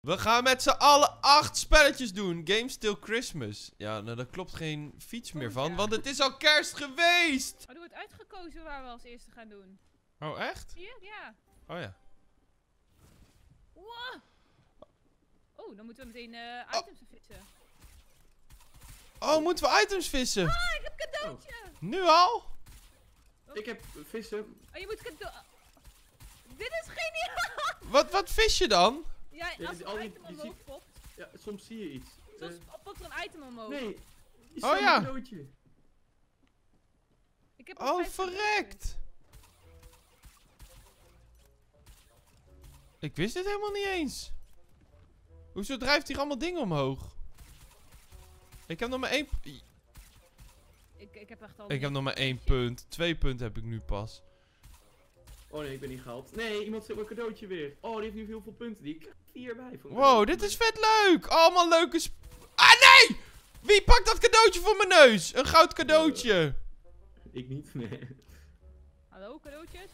We gaan met z'n allen 8 spelletjes doen. Games Till Christmas. Ja, nou daar klopt geen fiets meer van, want het is al kerst geweest. Oh, er wordt uitgekozen waar we als eerste gaan doen. Oh, echt? Zie je? Ja. Oh ja. Wow. Oh, dan moeten we meteen items vissen. Oh, moeten we items vissen? Ah, ik heb een cadeautje. Oh. Nu al? Oh. Ik heb vissen. Oh, je moet cadeautje. Dit is geniaal. Wat vis je dan? Ja, als een item omhoog popt. Ja, soms zie je iets. Soms popt er een item omhoog. Nee. Oh ja. Ik heb oh, verrekt. Ik wist dit helemaal niet eens. Hoezo drijft hier allemaal dingen omhoog? Ik heb nog maar 1... Ik heb echt al... Ik heb nog maar 1 punt. 2 punten heb ik nu pas. Oh nee, ik ben niet gehaald. Nee, iemand zet mijn cadeautje weer. Oh, die heeft nu heel veel punten. Die krijgt 4 bij. Wow, dit is vet leuk. Allemaal leuke... Ah nee! Wie pakt dat cadeautje voor mijn neus? Een goud cadeautje. Ik niet, nee. Hallo, cadeautjes?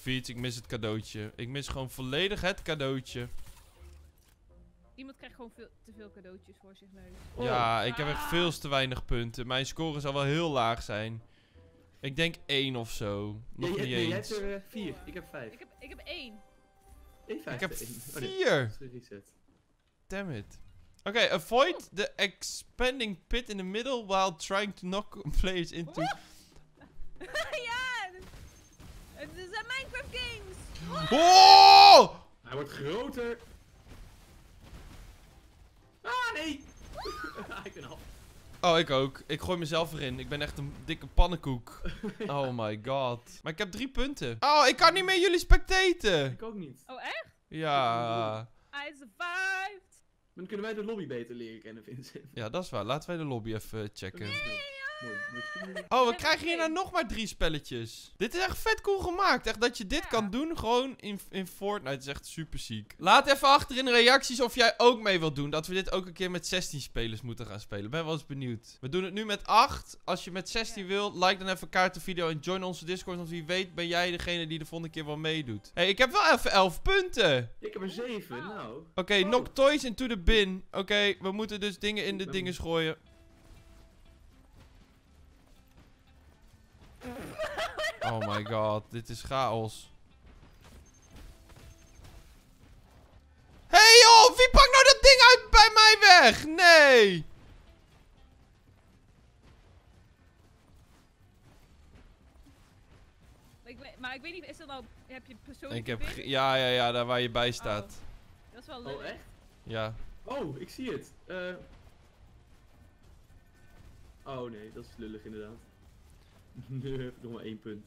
Fiets, ik mis het cadeautje. Ik mis gewoon volledig het cadeautje. Iemand krijgt gewoon te veel cadeautjes voor zich neus. Oh. Ja, ik heb echt veel te weinig punten. Mijn score zal wel heel laag zijn. Ik denk 1 of zo. Nog niet eens. Jij hebt er 4. Ik heb 5. Ik heb 1. Ik heb 4. Damn it. Oké, avoid the expanding pit in the middle while trying to knock players into... Ja! Het zijn Minecraft games! Oh! Hij wordt groter. Ah, nee! Ik ben al. Oh, ik ook. Ik gooi mezelf erin. Ik ben echt een dikke pannenkoek. Ja. Oh my god. Maar ik heb 3 punten. Oh, ik kan niet meer jullie spectaten. Ik ook niet. Oh, echt? Ja. I survived. Dan kunnen wij de lobby beter leren kennen, Vincent. Ja, dat is waar. Laten wij de lobby even checken. Ja. Oh, we krijgen hierna nog maar 3 spelletjes. Dit is echt vet cool gemaakt. Echt dat je dit kan doen gewoon in Fortnite. Dat is echt super ziek. Laat even achter in de reacties of jij ook mee wilt doen. Dat we dit ook een keer met 16 spelers moeten gaan spelen. Ben wel eens benieuwd. We doen het nu met 8. Als je met 16 wilt, like dan even kaart de video en join onze Discord. Want wie weet ben jij degene die de volgende keer wel meedoet. Hé, hey, ik heb wel even 11 punten. Ik heb er 7, nou. Oké, knock toys into the bin. Oké, we moeten dus dingen in de dingen gooien. Oh my god, dit is chaos. Hé joh, wie pakt nou dat ding uit bij mij weg? Nee! Maar ik weet niet, is dat nou, heb je persoonlijk... Ja, daar waar je bij staat. Oh. Dat is wel leuk. Oh, echt? Ja. Oh, ik zie het. Oh nee, dat is lullig inderdaad. Nu heb ik nog maar 1 punt.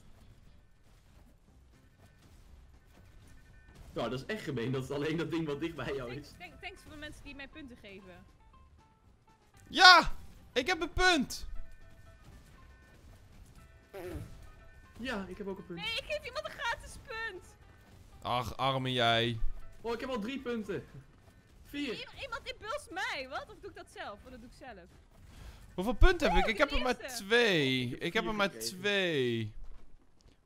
Nou, dat is echt gemeen. Dat is alleen dat ding wat dicht bij jou is. Thanks voor de mensen die mij punten geven. Ja! Ik heb een punt! Ja, ik heb ook een punt. Nee, ik geef iemand een gratis punt! Ach, arme jij. Oh, ik heb al 3 punten. 4. Iemand impulst mij, wat? Of doe ik dat zelf? Want dat doe ik zelf. Hoeveel punten heb ik? Ik heb er maar 2. Ik heb er maar 2.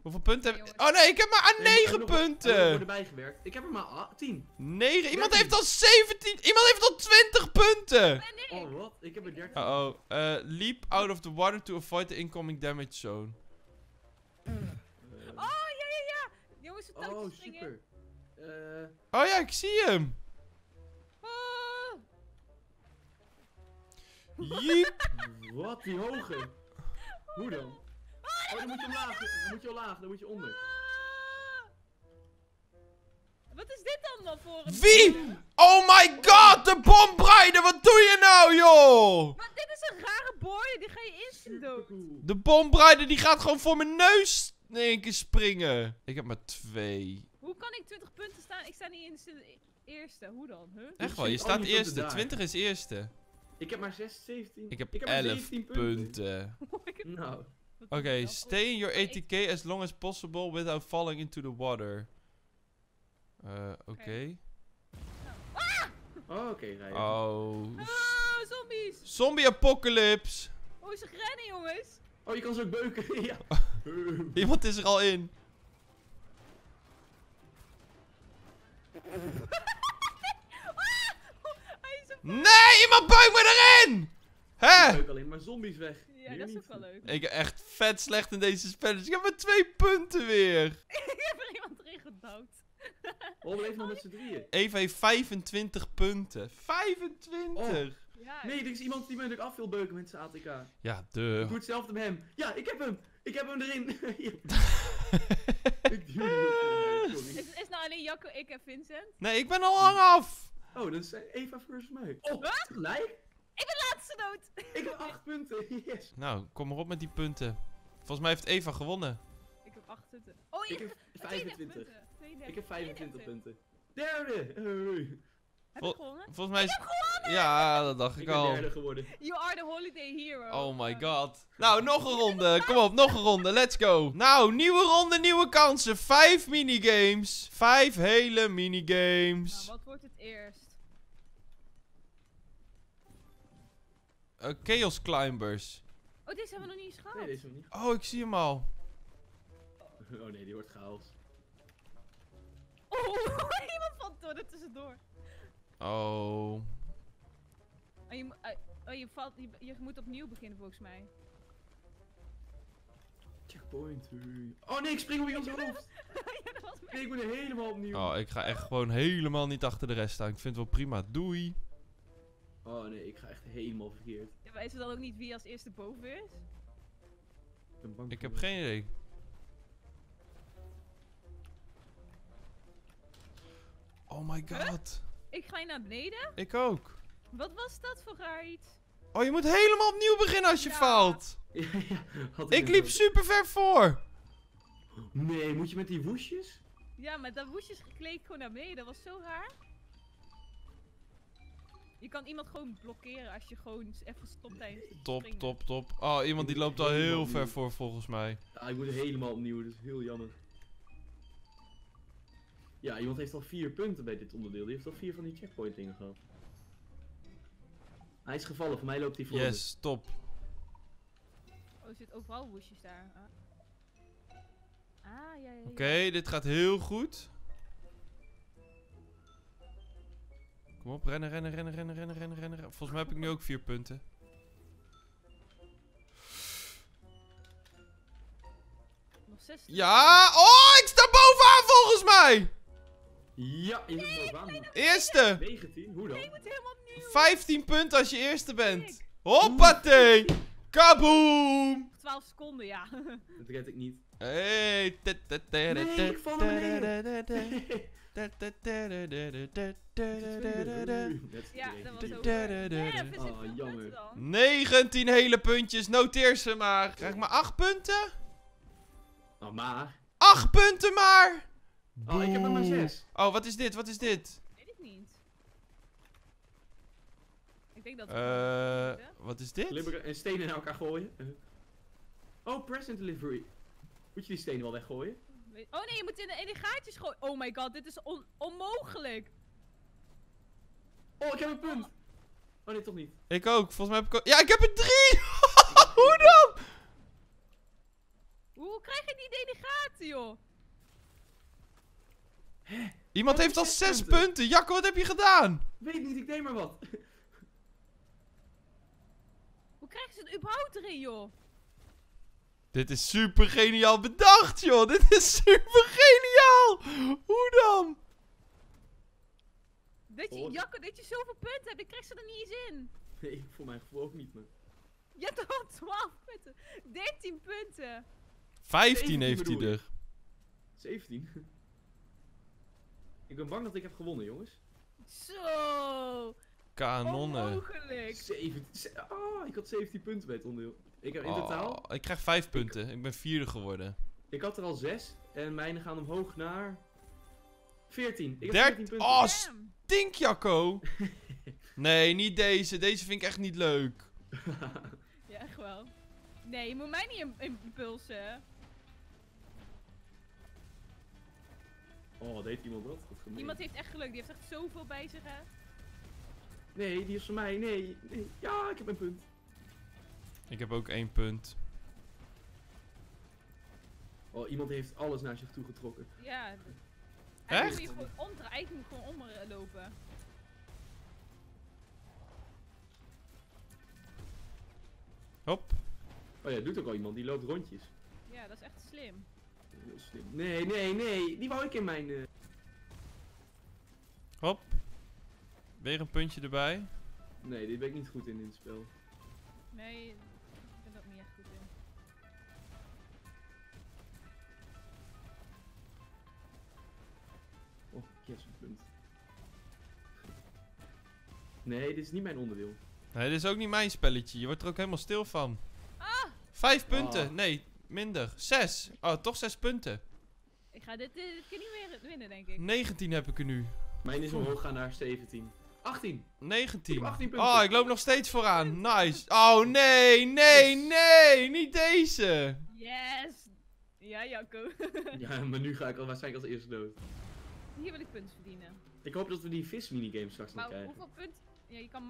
Hoeveel punten heb ik? Oh nee, ik heb maar 9 punten. Ik heb erbij gewerkt. Ik heb er maar 10. 9. Iemand heeft al 17. Iemand heeft al 20 punten. Oh wat? Ik heb er 13. Oh. Leap out of the water to avoid the incoming damage zone. Oh ja. Jongens, het touwtje springen. Oh ja, ik zie hem. Jeep! Wat, die hoge! Hoe dan? Oh, dan moet je omlaag, dan moet je onder. Wat is dit dan dan voor een... Wie? Oh my god, de bombrijder! Wat doe je nou, joh? Maar dit is een rare boy, die ga je instant dood. De bombrijder die gaat gewoon voor mijn neus in één keer springen. Ik heb maar 2. Hoe kan ik 20 punten staan? Ik sta niet in de eerste, hoe dan? Huh? Echt wel, je staat eerste. 20 is eerste. Ik heb maar 17. Ik heb 11 punten. Nou. Oké, stay in your ATK as long as possible without falling into the water. Oké. Oh, oké, rijden. Oh. Zombies. Zombie apocalypse. Oh, ze rennen, jongens. Oh, je kan ze ook beuken. Ja. Iemand is er al in. Nee, iemand buigt me erin! Hè? Ik buik alleen maar zombies weg. Ja, dat is ook wel leuk. Ik ben echt vet slecht in deze spelletjes. Ik heb maar 2 punten weer. Ik heb er iemand erin gedouwd. Oh, we nog met z'n drieën. Eva heeft 25 punten. 25! Oh. Ja, nee, er is iemand die me natuurlijk af wil beuken met zijn ATK. Ja, de. Ik doe hetzelfde met hem. Ja, ik heb hem. Ik heb hem erin. Ik duw hem. Is nou alleen Jacco, ik en Vincent? Nee, ik ben al lang af. Oh, dat is Eva versus mij. Oh, gelijk? Ik ben laatste dood. Ik heb 8 punten. Yes. Nou, kom maar op met die punten. Volgens mij heeft Eva gewonnen. Ik heb 8 punten. Oh, ik heb 25. Ik heb 25 punten. Derde! Heb je gewonnen? Volgens mij is... Ik heb gewonnen! Ja, dat dacht ik al. Ik ben derde geworden. You are the holiday hero. Oh my god. Nou, nog een ronde. Kom op, nog een ronde. Let's go. Nou, nieuwe ronde, nieuwe kansen. 5 minigames. 5 hele minigames. Nou, wat wordt het eerst? Chaos Climbers. Oh, deze hebben we nog niet eens gehaald. Nee, deze hebben we niet. Oh, ik zie hem al. Oh nee, die wordt gehaald. Oh, iemand valt door er tussendoor. Oh. Je moet opnieuw beginnen volgens mij. Checkpoint. Oh nee, ik spring op iemands hoofd. Nee, ik moet er helemaal opnieuw. Oh, ik ga echt gewoon helemaal niet achter de rest staan. Ik vind het wel prima. Doei. Oh nee, ik ga echt helemaal verkeerd. Ja, maar is het dan ook niet wie als eerste boven is? Ik heb geen idee. Oh my god. Huh? Ik ga naar beneden. Ik ook. Wat was dat voor raar iets? Oh, je moet helemaal opnieuw beginnen als je faalt. Ik liep super ver voor. Nee, moet je met die woesjes? Ja, met dat woesjes gekleed gewoon naar beneden. Dat was zo raar. Je kan iemand gewoon blokkeren als je gewoon even stopt tijdens het springen. Top, top, top. Oh, iemand die loopt al heel ver voor volgens mij. Ja, ik moet helemaal opnieuw. Dat is heel jammer. Ja, iemand heeft al 4 punten bij dit onderdeel. Die heeft al 4 van die checkpoint dingen gehad. Hij is gevallen, voor mij loopt hij voor. Yes, top. Oh, er zitten overal woesjes daar. Ah, ja, ja. Oké, dit gaat heel goed. Kom op, rennen, rennen, rennen, rennen, rennen, rennen, rennen. Volgens mij heb ik nu ook 4 punten. Nog 6. Ja, oh, ik sta bovenaan volgens mij. Ja, je moet bovenaan. Eerste. 19, hoe dan? Nee, ik moet helemaal opnieuw. 15 punten als je eerste bent. Hoppatee. Kaboom. 12 seconden, ja. Dat red ik niet. Hey, ik val beneden. Ja, dat was ook. Oh, jammer. 19 hele puntjes, noteer ze maar. Krijg ik maar 8 punten? Nou, maar. 8 punten maar! Oh, ik heb er maar 6. Oh, wat is dit? Wat is dit? Weet ik niet. Ik denk dat we wat is dit? En stenen naar elkaar gooien. Oh, present delivery. Moet je die stenen wel weggooien? Oh nee, je moet in de gaatjes gooien. Oh my god, dit is onmogelijk. Oh, ik heb een punt. Oh nee, toch niet. Ik ook, volgens mij heb ik ook... Ja, ik heb er 3! Hoe dan? Hoe krijg je die delegatie, joh? Hè? Iemand heeft al 6 punten. Jacco, wat heb je gedaan? Weet niet, ik neem maar wat. Hoe krijgen ze het überhaupt erin, joh? Dit is super geniaal bedacht, joh. Dit is super geniaal. Hoe dan? Weet je, Jacco, dat je zoveel punten hebt, ik krijg ze er niet eens in. Nee, voor mijn gevoel ook niet, man. Je hebt al 12 punten. 13 punten. 15 heeft hij er. 17? Ik ben bang dat ik heb gewonnen, jongens. Zo. Kanonnen. Onmogelijk. 17. Oh, ik had 17 punten bij het onderdeel. Ik heb in totaal... Ik krijg 5 punten. Ik ben 4e geworden. Ik had er al 6. En mijne gaan omhoog naar... 14. Ik heb 14 punten. Oh, stink, Jacco. Nee, niet deze. Deze vind ik echt niet leuk. Ja, echt wel. Nee, je moet mij niet impulsen. Oh, deed iemand dat? Iemand heeft echt geluk. Die heeft echt zoveel bij zich, hè? Nee, die is voor mij. Nee, nee. Ja, ik heb een punt. Ik heb ook 1 punt. Oh, iemand heeft alles naar zich toe getrokken. Ja. Echt? Eigenlijk moet je gewoon omlopen. Hop. Oh ja, doet ook al iemand, die loopt rondjes. Ja, dat is echt slim. Slim. Nee, nee, nee, die wou ik in mijn... Hop. Weer een puntje erbij. Nee, dit ben ik niet goed in dit spel. Nee, ik ben dat niet echt goed in. Oh, yes, een punt. Nee, dit is niet mijn onderdeel. Nee, dit is ook niet mijn spelletje. Je wordt er ook helemaal stil van. Ah! 5 punten. Ah. Nee, minder. 6. Oh, toch 6 punten. Ik ga dit kan niet meer winnen, denk ik. 19 heb ik er nu. Mijn is omhoog gaan naar 17. 18. 19. 18 punten. Oh, ik loop nog steeds vooraan. Nice. Oh, nee, nee, nee. Niet deze. Yes. Ja, Jacco. Ja, maar nu ga ik al waarschijnlijk als eerste dood. Hier wil ik punten verdienen. Ik hoop dat we die vis minigame straks nog krijgen. Maar hoeveel punten? Ja, je kan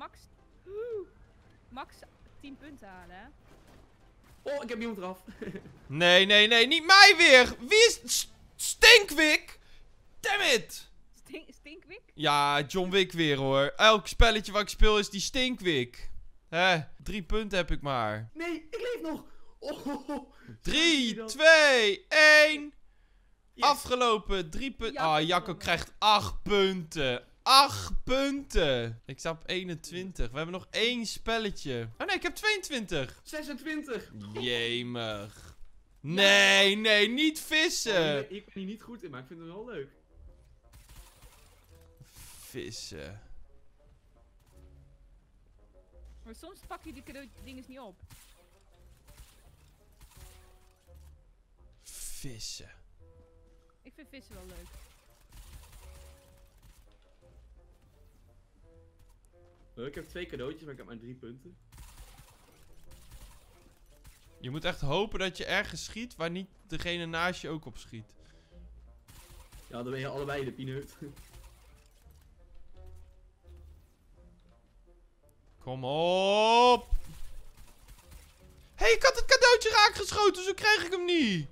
max 10 punten halen, hè? Oh, ik heb iemand eraf. Nee, nee, nee, niet mij weer! Wie is Stinkwik? Damn it! Stinkwik? Ja, John Wick weer hoor. Elk spelletje wat ik speel is die Stinkwik. Hè? 3 punten heb ik maar. Nee, ik leef nog! Oh. 3, 2, 1... Yes. Afgelopen, 3 punten. Ah, Jacco krijgt 8 punten. 8 punten. Ik sta op 21. We hebben nog 1 spelletje. Oh nee, ik heb 22. 26. Jemig. Nee, nee, niet vissen. Oh, nee, ik ben hier niet goed in, maar ik vind het wel leuk. Vissen. Maar soms pak je die cadeautjes niet op. Vissen. Ik vind vissen wel leuk. Ik heb 2 cadeautjes, maar ik heb maar 3 punten. Je moet echt hopen dat je ergens schiet waar niet degene naast je ook op schiet. Ja, dan ben je allebei de pineut. Kom op! Hé, hey, ik had het cadeautje raak geschoten, zo kreeg ik hem niet!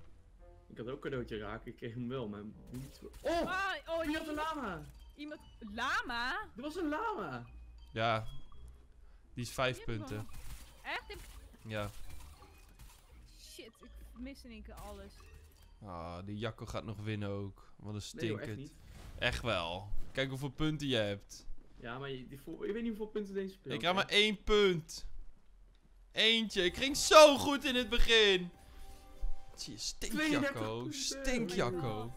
Ik had ook een cadeautje raak, ik kreeg hem wel, maar niet zo... Oh! Oh, wie had een lama? Iemand... Lama? Er was een lama! Ja, die is 5 punten. Echt? Ja. Shit, ik mis in één keer alles. Ah, die Jacco gaat nog winnen ook. Wat een stinkend. Nee, echt wel. Kijk hoeveel punten je hebt. Ja, maar je weet niet hoeveel punten deze speelt. Ik heb maar 1 punt. Eentje. Ik ging zo goed in het begin. Zie je, stink Jacco. Stink Jacco.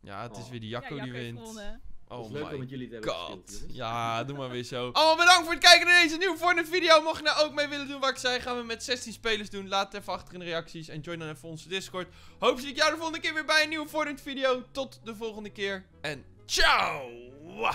Ja, het is weer die Jacco, ja, die wint. Oh my god. Ja, doe maar weer zo. Allemaal bedankt voor het kijken naar deze nieuwe Fortnite video. Mocht je nou ook mee willen doen wat ik zei, gaan we met 16 spelers doen. Laat het even achter in de reacties en join dan even onze Discord. Hopelijk zie ik jou de volgende keer weer bij een nieuwe Fortnite video. Tot de volgende keer en ciao!